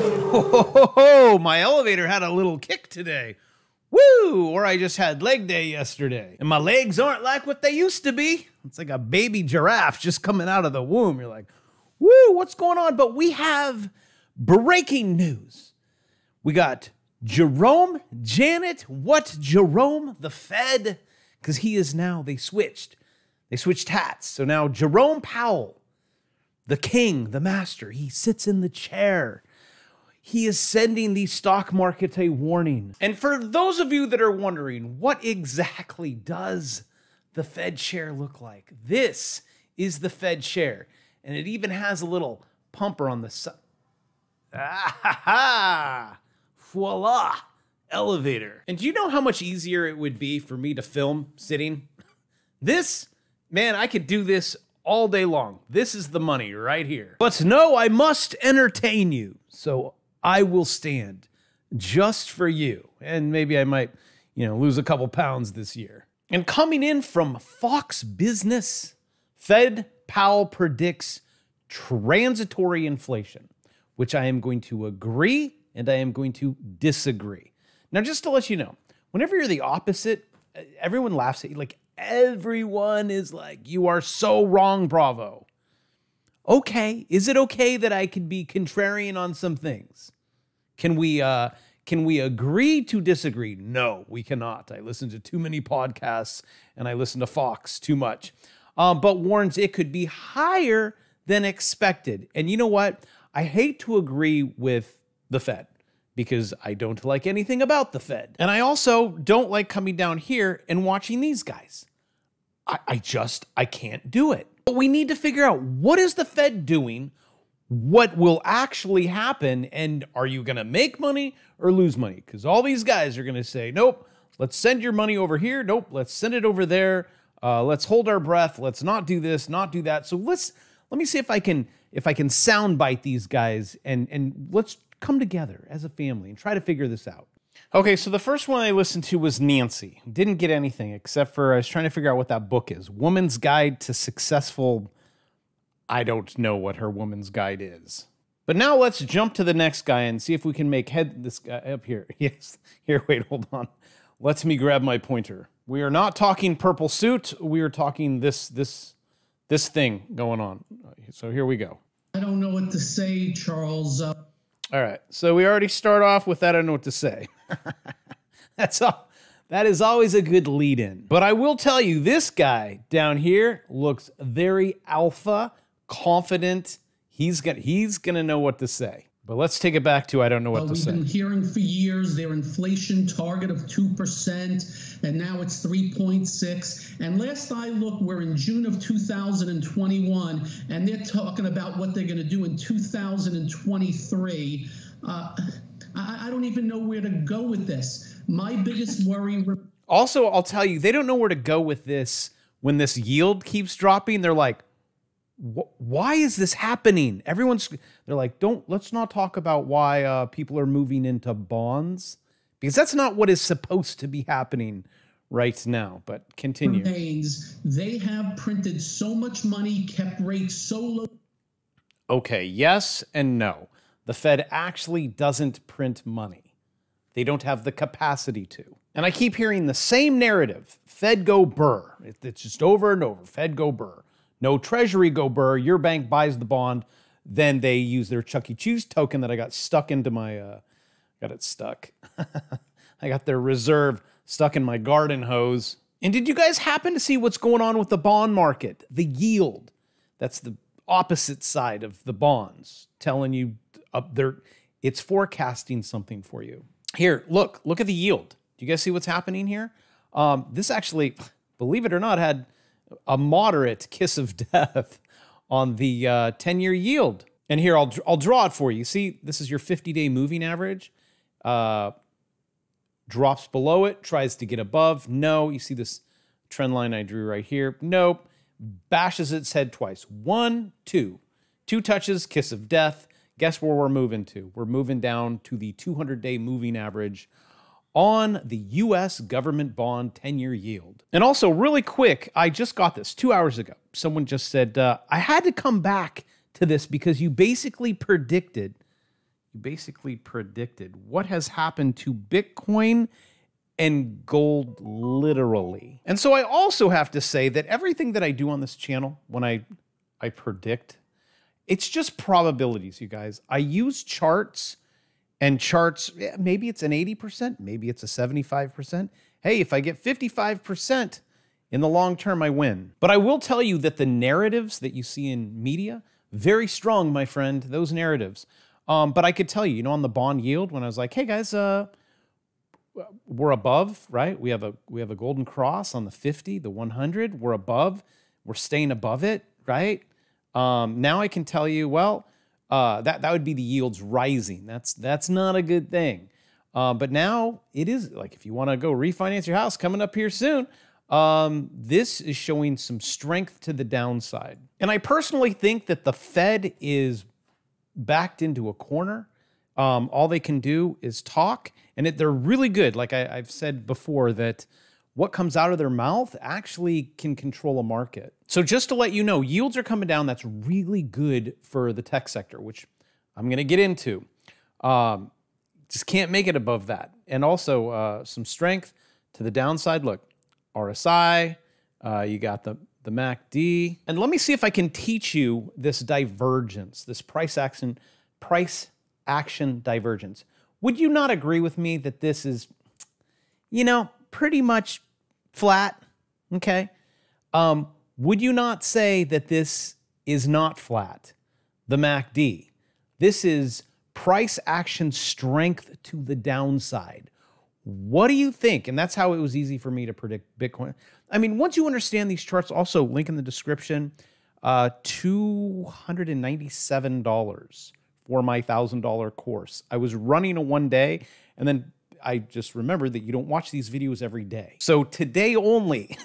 Oh, my elevator had a little kick today. Woo! Or I just had leg day yesterday. And my legs aren't like what they used to be. It's like a baby giraffe just coming out of the womb. You're like, woo, what's going on? But we have breaking news. We got Jerome, Janet, what Jerome? The Fed, because he is now, they switched hats. So now Jerome Powell, the king, the master, he sits in the chair. He is sending the stock market a warning. And for those of you that are wondering, what exactly does the Fed chair look like? This is the Fed chair. And it even has a little pumper on the side. Ah, ha, ha. Voila, elevator. And do you know how much easier it would be for me to film sitting? This, man, I could do this all day long. This is the money right here. But no, I must entertain you. So I will stand just for you. And maybe I might, you know, lose a couple pounds this year. And coming in from Fox Business, Fed Powell predicts transitory inflation, which I am going to agree and I am going to disagree. Now, just to let you know, whenever you're the opposite, everyone laughs at you. Like, everyone is like, you are so wrong, Bravo. Okay, is it okay that I could be contrarian on some things? Can we agree to disagree? No, we cannot. I listen to too many podcasts and I listen to Fox too much. But warns it could be higher than expected. And you know what? I hate to agree with the Fed because I don't like anything about the Fed. And I also don't like coming down here and watching these guys. I can't do it. But we need to figure out, what is the Fed doing? What will actually happen? And are you going to make money or lose money? Because all these guys are going to say, nope, let's send your money over here. Nope, let's send it over there. Let's hold our breath. Let's not do this, not do that. So let me see if I can soundbite these guys and let's come together as a family and try to figure this out. Okay, so the first one I listened to was Nancy. Didn't get anything except for I was trying to figure out what that book is. Woman's Guide to Successful. I don't know what her woman's guide is. But now let's jump to the next guy and see if we can make head this guy up here. Yes, here, wait, hold on. Let me grab my pointer. We are not talking purple suit. We are talking this thing going on. So here we go. I don't know what to say, Charles. All right. So we already start off with that. I don't know what to say. That's all. That is always a good lead in. But I will tell you, this guy down here looks very alpha, confident. He's gonna know what to say. But let's take it back to I don't know what to say. We've been hearing for years their inflation target of 2%, and now it's 3.6. And last I looked, we're in June of 2021, and they're talking about what they're going to do in 2023. I don't even know where to go with this. My biggest worry... Also, I'll tell you, they don't know where to go with this when this yield keeps dropping. They're like, why is this happening? They're like, let's not talk about why people are moving into bonds, because that's not what is supposed to be happening right now. But continue. They have printed so much money, kept rates so low. Okay, yes and no. The Fed actually doesn't print money. They don't have the capacity to. And I keep hearing the same narrative. Fed go burr. It's just over and over. Fed go burr. No, Treasury go burr, your bank buys the bond, then they use their Chuck E. Cheese token that I got stuck into my, got it stuck. I got their reserve stuck in my garden hose. And did you guys happen to see what's going on with the bond market? The yield, that's the opposite side of the bonds, telling you up there, it's forecasting something for you. Here, look at the yield. Do you guys see what's happening here? This actually, believe it or not, had a moderate kiss of death on the 10-year yield. And here, I'll draw it for you. See, this is your 50-day moving average. Drops below it, tries to get above. No, you see this trend line I drew right here. Nope. Bashes its head twice. One, two. Two touches, kiss of death. Guess where we're moving to? We're moving down to the 200-day moving average on the U.S. government bond 10-year yield. And also, really quick, I just got this 2 hours ago. Someone just said, I had to come back to this because you basically predicted, who basically predicted what has happened to Bitcoin and gold literally. And so I also have to say that everything that I do on this channel, when I predict, it's just probabilities, you guys. I use charts, and charts, maybe it's an 80%, maybe it's a 75%. Hey, if I get 55% in the long term, I win. But I will tell you that the narratives that you see in media, very strong, my friend, those narratives. But I could tell you, you know, on the bond yield, when I was like, hey guys, we're above, right? We have a golden cross on the 50, the 100, we're above, we're staying above it, right? Now I can tell you, well, that would be the yields rising. That's not a good thing. But now it is, like, if you want to go refinance your house coming up here soon, this is showing some strength to the downside. And I personally think that the Fed is backed into a corner. All they can do is talk, and they're really good. Like I've said before, that what comes out of their mouth actually can control a market. So just to let you know, yields are coming down. That's really good for the tech sector, which I'm going to get into. Just can't make it above that. And also some strength to the downside. Look, RSI, you got the MACD. And let me see if I can teach you this divergence, this price action divergence. Would you not agree with me that this is, you know, pretty much flat? Okay. Would you not say that this is not flat, the MACD? This is price action strength to the downside. What do you think? And that's how it was easy for me to predict Bitcoin. I mean, once you understand these charts, also link in the description, $297 for my $1,000 course. I was running a 1 day, and then I just remembered that you don't watch these videos every day. So today only...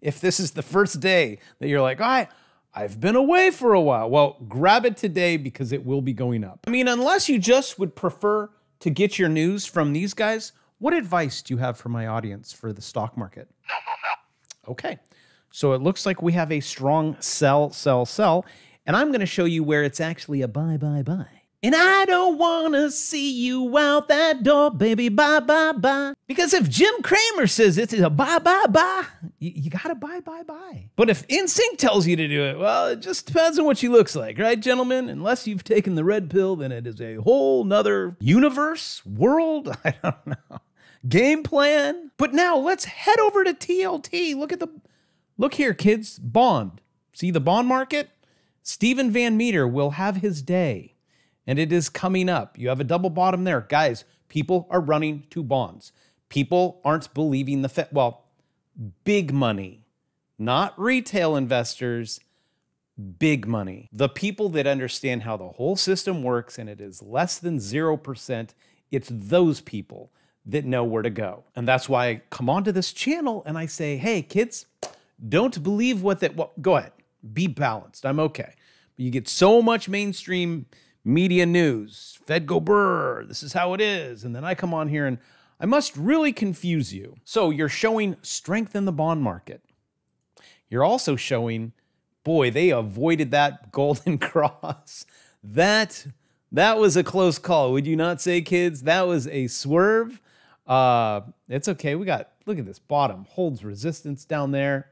If this is the first day that you're like, all right, I've been away for a while, well, grab it today because it will be going up. I mean, unless you just would prefer to get your news from these guys, what advice do you have for my audience for the stock market? Okay, so it looks like we have a strong sell, sell, sell, and I'm going to show you where it's actually a buy, buy, buy. And I don't want to see you out that door, baby, bye, bye, bye. Because if Jim Cramer says it's a bye, bye, bye, you got to buy, buy, buy. But if NSYNC tells you to do it, well, it just depends on what she looks like, right, gentlemen? Unless you've taken the red pill, then it is a whole nother universe, world, I don't know, game plan. But now let's head over to TLT. Look here, kids, bond. See the bond market? Steven Van Meter will have his day. And it is coming up. You have a double bottom there. Guys, people are running to bonds. People aren't believing the Fed. Well, big money, not retail investors, big money. The people that understand how the whole system works, and it is less than 0%, it's those people that know where to go. And that's why I come onto this channel and I say, hey, kids, don't believe what that, well, go ahead, be balanced, I'm okay. But you get so much mainstream media news, Fed go brr, this is how it is. And then I come on here and I must really confuse you. So you're showing strength in the bond market. You're also showing, boy, they avoided that golden cross. That was a close call. Would you not say, kids? That was a swerve. It's okay. We got, look at this bottom, holds resistance down there.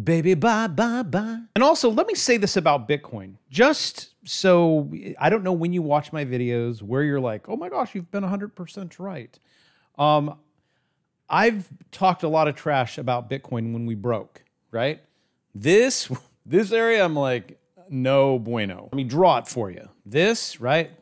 Baby, bye, bye, bye. And also, let me say this about Bitcoin. Just so, I don't know when you watch my videos where you're like, oh my gosh, you've been 100% right. I've talked a lot of trash about Bitcoin when we broke, right? This area, I'm like, no bueno. Let me draw it for you. This, right?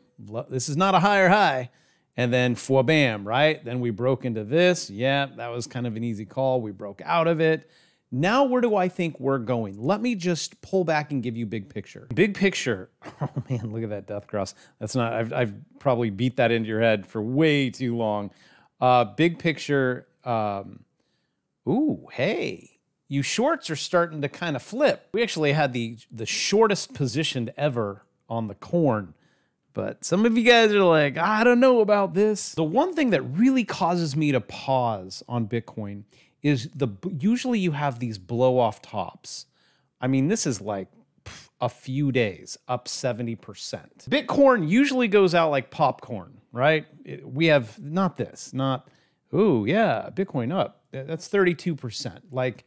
This is not a higher high. And then, for bam, right? Then we broke into this. Yeah, that was kind of an easy call. We broke out of it. Now, where do I think we're going? Let me just pull back and give you big picture. Big picture. Oh, man, look at that death cross. That's not, I've probably beat that into your head for way too long. Big picture. Ooh, hey, you shorts are starting to kind of flip. We actually had the shortest position ever on the corn. But some of you guys are like, I don't know about this. The one thing that really causes me to pause on Bitcoin is usually you have these blow off tops. I mean, this is like a few days, up 70%. Bitcoin usually goes out like popcorn, right? We have not this, not, ooh, yeah, Bitcoin up. That's 32%. Like,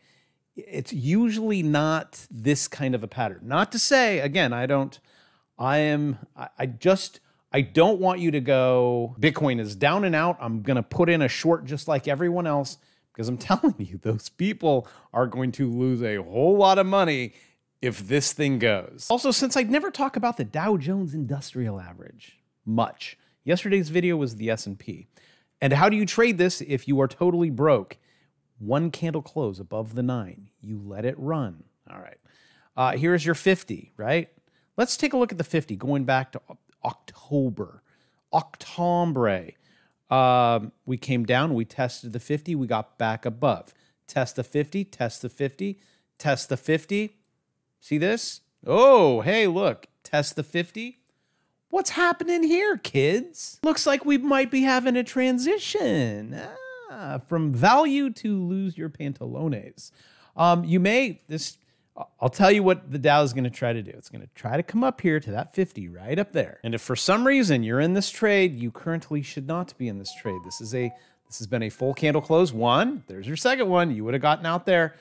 it's usually not this kind of a pattern. Not to say, again, I don't want you to go, Bitcoin is down and out. I'm going to put in a short just like everyone else, because I'm telling you, those people are going to lose a whole lot of money if this thing goes. Also, since I never talk about the Dow Jones Industrial Average much, yesterday's video was the S&P. And how do you trade this if you are totally broke? One candle close above the 9. You let it run. All right. Here's your 50, right? Let's take a look at the 50 going back to October. We came down, we tested the 50, we got back above. Test the 50, test the 50, test the 50. See this? Oh, hey, look, test the 50. What's happening here, kids? Looks like we might be having a transition from value to lose your pantalones. I'll tell you what the Dow is going to try to do. It's going to try to come up here to that 50 right up there. And if for some reason you're in this trade, you currently should not be in this trade. This has been a full candle close. One, there's your second one. You would have gotten out there.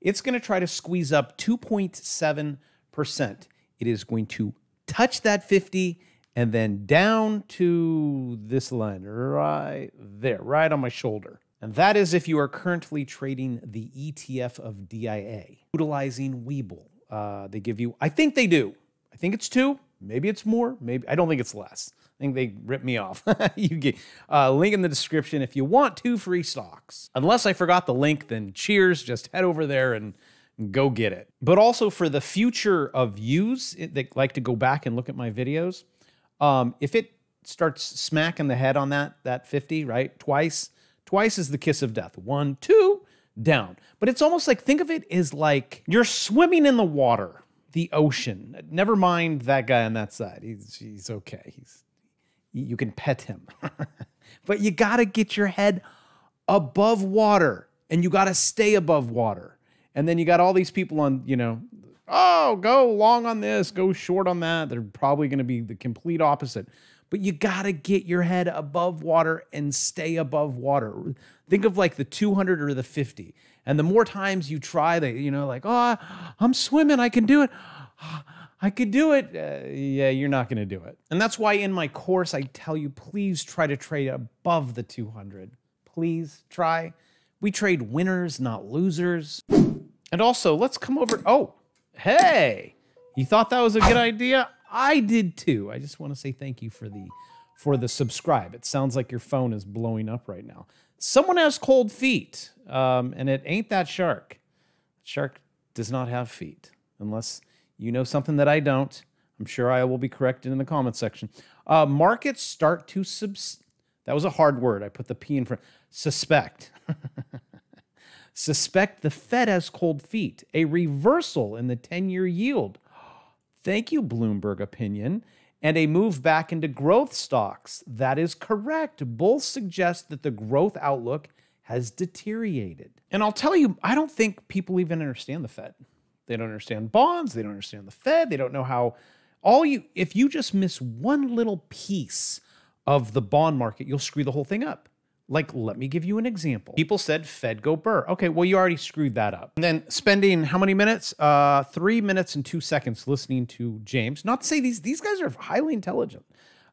It's going to try to squeeze up 2.7%. It is going to touch that 50 and then down to this line right there, right on my shoulder. And that is if you are currently trading the ETF of DIA, utilizing Webull. They give you, I think they do. I think it's 2. Maybe it's more. Maybe I don't think it's less. I think they ripped me off. You get a link in the description if you want 2 free stocks. Unless I forgot the link, then cheers. Just head over there and go get it. But also for the future of yous that like to go back and look at my videos, if it starts smacking the head on that 50, right, twice is the kiss of death. 1, 2, down. But it's almost like, think of it as like you're swimming in the water, the ocean. Never mind that guy on that side. He's okay. You can pet him. But you got to get your head above water, and you got to stay above water. And then you got all these people on, you know, oh, go long on this, go short on that. They're probably going to be the complete opposite. But you got to get your head above water and stay above water. Think of like the 200 or the 50. And the more times you try that, you know, like, oh, I'm swimming, I can do it. I could do it. Yeah, you're not going to do it. And that's why in my course, I tell you, please try to trade above the 200. Please try. We trade winners, not losers. And also, let's come over. Oh, hey, you thought that was a good idea? I did too. I just want to say thank you for the subscribe. It sounds like your phone is blowing up right now. Someone has cold feet, and it ain't that shark. Shark does not have feet, unless you know something that I don't. I'm sure I will be corrected in the comments section. Markets start to that was a hard word. I put the P in front. Suspect. Suspect the Fed has cold feet. A reversal in the 10-year yield. Thank you, Bloomberg Opinion. And a move back into growth stocks. That is correct. Both suggest that the growth outlook has deteriorated. And I'll tell you, I don't think people even understand the Fed. They don't understand bonds. They don't understand the Fed. They don't know how if you just miss one little piece of the bond market, you'll screw the whole thing up. Like, let me give you an example. People said Fed go burr. Okay, well, you already screwed that up. And then spending how many minutes? 3 minutes and 2 seconds listening to James. Not to say these guys are highly intelligent.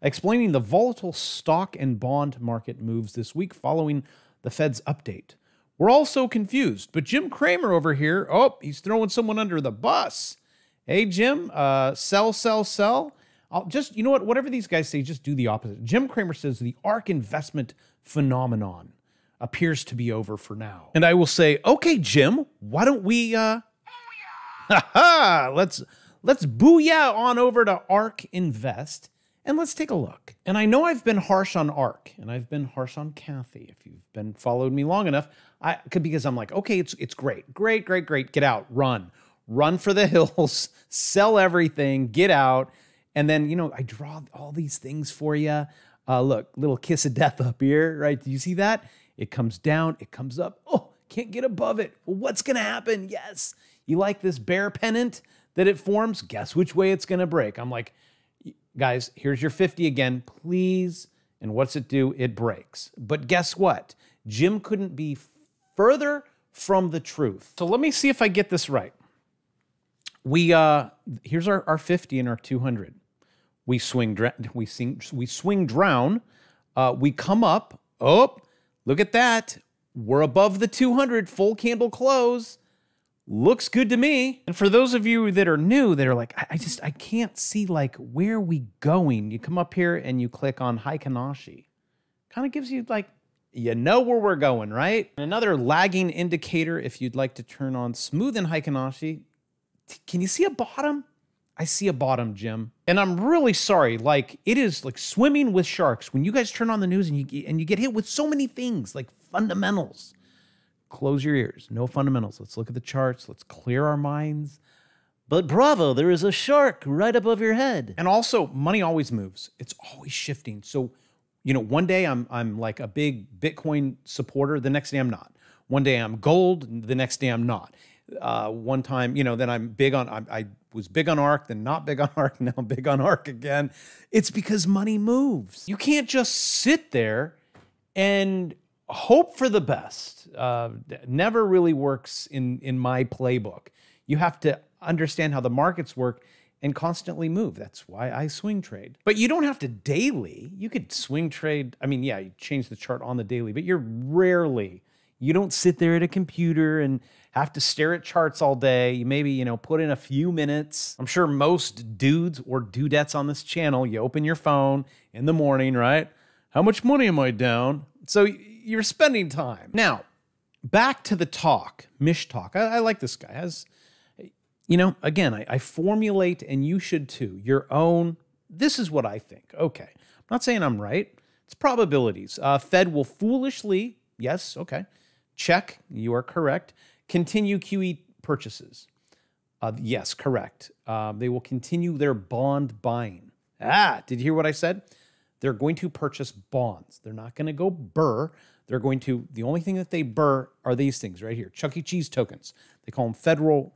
Explaining the volatile stock and bond market moves this week following the Fed's update. We're all so confused. But Jim Cramer over here, oh, he's throwing someone under the bus. Hey, Jim, sell, sell, sell. You know what? Whatever these guys say, just do the opposite. Jim Cramer says the ARK investment phenomenon appears to be over for now. And I will say, okay, Jim, why don't we, let's booyah on over to ARK Invest and let's take a look. And I know I've been harsh on ARK and I've been harsh on Kathy. If you've been followed me long enough, because I'm like, okay, it's great, great, great, great. Get out, run for the hills, sell everything, get out. And then, you know, I draw all these things for you. Look, little kiss of death up here, right? Do you see that? It comes down, it comes up. Oh, can't get above it. Well, what's going to happen? Yes. You like this bear pennant? that it forms, guess which way it's going to break. I'm like, guys, here's your 50 again, please. And what's it do? It breaks. But guess what? Jim couldn't be further from the truth. So let me see if I get this right. We here's our 50 and our 200. We swing drown. We come up. Oh, look at that. We're above the 200, full candle close. Looks good to me. And for those of you that are new, that are like, I can't see like where are we going. You come up here and you click on Heikinashi. Kind of gives you like, you know where we're going, right? Another lagging indicator, if you'd like to turn on smooth in Heikinashi. Can you see a bottom? I see a bottom, Jim. And I'm really sorry. Like, it is like swimming with sharks. When you guys turn on the news and you get hit with so many things, like fundamentals. Close your ears. No fundamentals. Let's look at the charts. Let's clear our minds. But bravo, there is a shark right above your head. And also, money always moves. It's always shifting. So, you know, one day I'm like a big Bitcoin supporter. The next day I'm not. One day I'm gold. The next day I'm not. One time, you know, then I'm big on, I was big on ARK, then not big on ARK, now I'm big on ARK again. It's because money moves. You can't just sit there and hope for the best. Never really works in my playbook. You have to understand how the markets work and constantly move. That's why I swing trade. But you don't have to daily. You could swing trade. I mean, yeah, you change the chart on the daily, but you're rarely. You don't sit there at a computer and have to stare at charts all day. You maybe, you know, put in a few minutes. I'm sure most dudes or dudettes on this channel, you open your phone in the morning, right? How much money am I down? So you're spending time. Now, back to the talk, Mish Talk. I like this guy. As, you know, again, I formulate, and you should too, your own, this is what I think. Okay, I'm not saying I'm right. It's probabilities. Fed will foolishly, yes, okay. Check, you are correct. Continue QE purchases. Yes, correct. They will continue their bond buying. Ah, did you hear what I said? They're going to purchase bonds. They're not going to go burr. They're going to, the only thing that they burr are these things right here. Chuck E. Cheese tokens. They call them federal,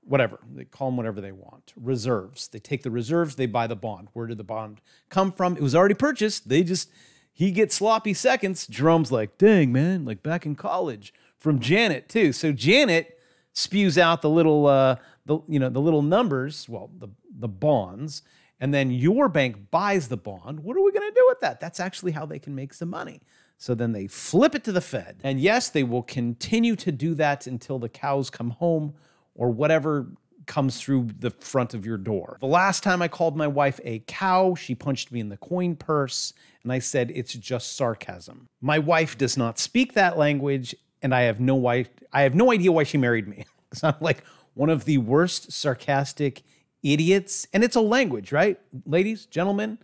whatever. They call them whatever they want. Reserves. They take the reserves, they buy the bond. Where did the bond come from? It was already purchased. They just... He gets sloppy seconds. Jerome's like, dang, man, like back in college from Janet too. So Janet spews out the little, the little numbers, well, the bonds, and then your bank buys the bond. What are we going to do with that? That's actually how they can make some money. So then they flip it to the Fed. And yes, they will continue to do that until the cows come home or whatever comes through the front of your door. The last time I called my wife a cow, she punched me in the coin purse, and I said, it's just sarcasm. My wife does not speak that language, and I have no idea why she married me. So I'm like one of the worst sarcastic idiots, and it's a language, right? Ladies, gentlemen,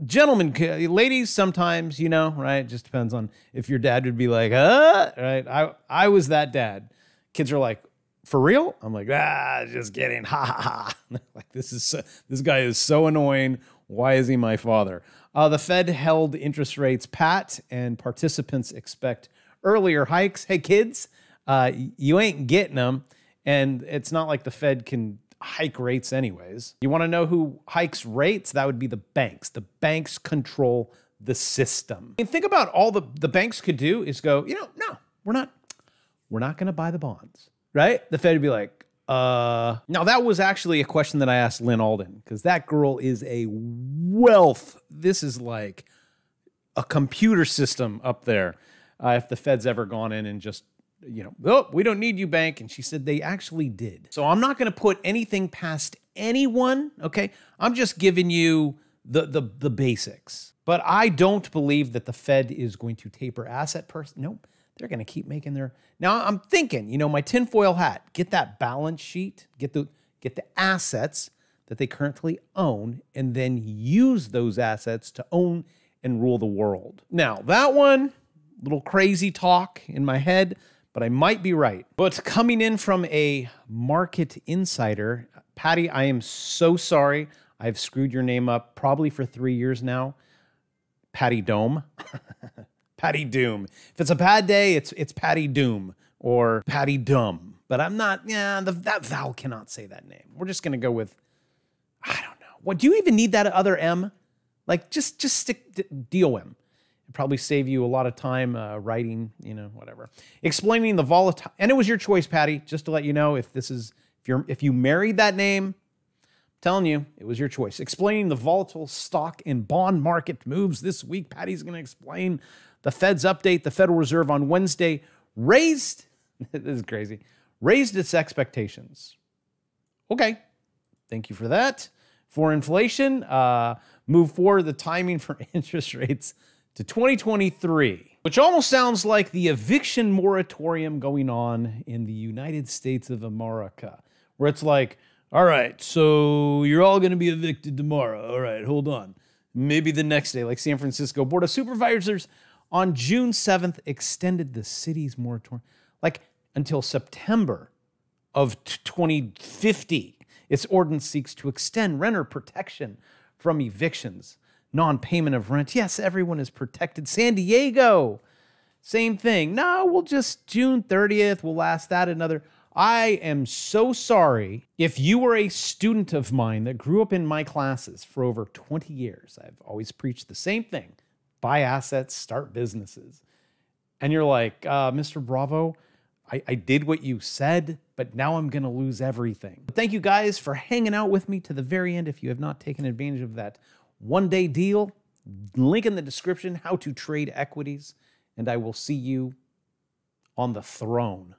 ladies, sometimes, you know, right? It just depends on if your dad would be like, huh? Right? I was that dad. Kids are like, for real? I'm like, just kidding. Ha ha ha. Like, this guy is so annoying. Why is he my father? The Fed held interest rates pat, and participants expect earlier hikes. Hey, kids, you ain't getting them. And it's not like the Fed can hike rates anyways. You want to know who hikes rates? That would be the banks. The banks control the system. And think about all the banks could do is go, you know, no, we're not going to buy the bonds. Right? The Fed would be like, Now, that was actually a question that I asked Lynn Alden, because that girl is a wealth. This is like a computer system up there. If the Fed's ever gone in and just, you know, oh, we don't need you, bank. And she said they actually did. So I'm not going to put anything past anyone, okay? I'm just giving you the basics. But I don't believe that the Fed is going to taper asset purchases. Nope. They're going to keep making their... Now, I'm thinking, you know, my tinfoil hat, get that balance sheet, get the assets that they currently own, and then use those assets to own and rule the world. Now, that one, little crazy talk in my head, but I might be right. But coming in from a market insider, Patty, I am so sorry. I've screwed your name up probably for 3 years now. Patty Dome. Patty Doom. If it's a bad day, it's Patty Doom or Patty Dumb. But I'm not, yeah, that vowel cannot say that name. We're just going to go with, I don't know. What, do you even need that other M? Like, just stick DOM. It'd probably save you a lot of time writing, you know, whatever. Explaining the volatile, and it was your choice, Patty, just to let you know if this is, if you married that name, I'm telling you, it was your choice. Explaining the volatile stock and bond market moves this week. Patty's going to explain the Fed's update. The Federal Reserve on Wednesday raised, this is crazy, raised its expectations. Okay, thank you for that. For inflation, move forward the timing for interest rates to 2023, which almost sounds like the eviction moratorium going on in the United States of America, where it's like, all right, so you're all going to be evicted tomorrow. All right, hold on. Maybe the next day, like San Francisco Board of Supervisors on June 7th extended the city's moratorium, like until September of 2050. Its ordinance seeks to extend renter protection from evictions, non-payment of rent. Yes, everyone is protected. San Diego, same thing. No, we'll just June 30th. We'll last that another. I am so sorry if you were a student of mine that grew up in my classes for over 20 years. I've always preached the same thing. Buy assets, start businesses. And you're like, Mr. Bravo, I did what you said, but now I'm going to lose everything. But thank you guys for hanging out with me to the very end. If you have not taken advantage of that one-day deal, link in the description, how to trade equities, and I will see you on the throne.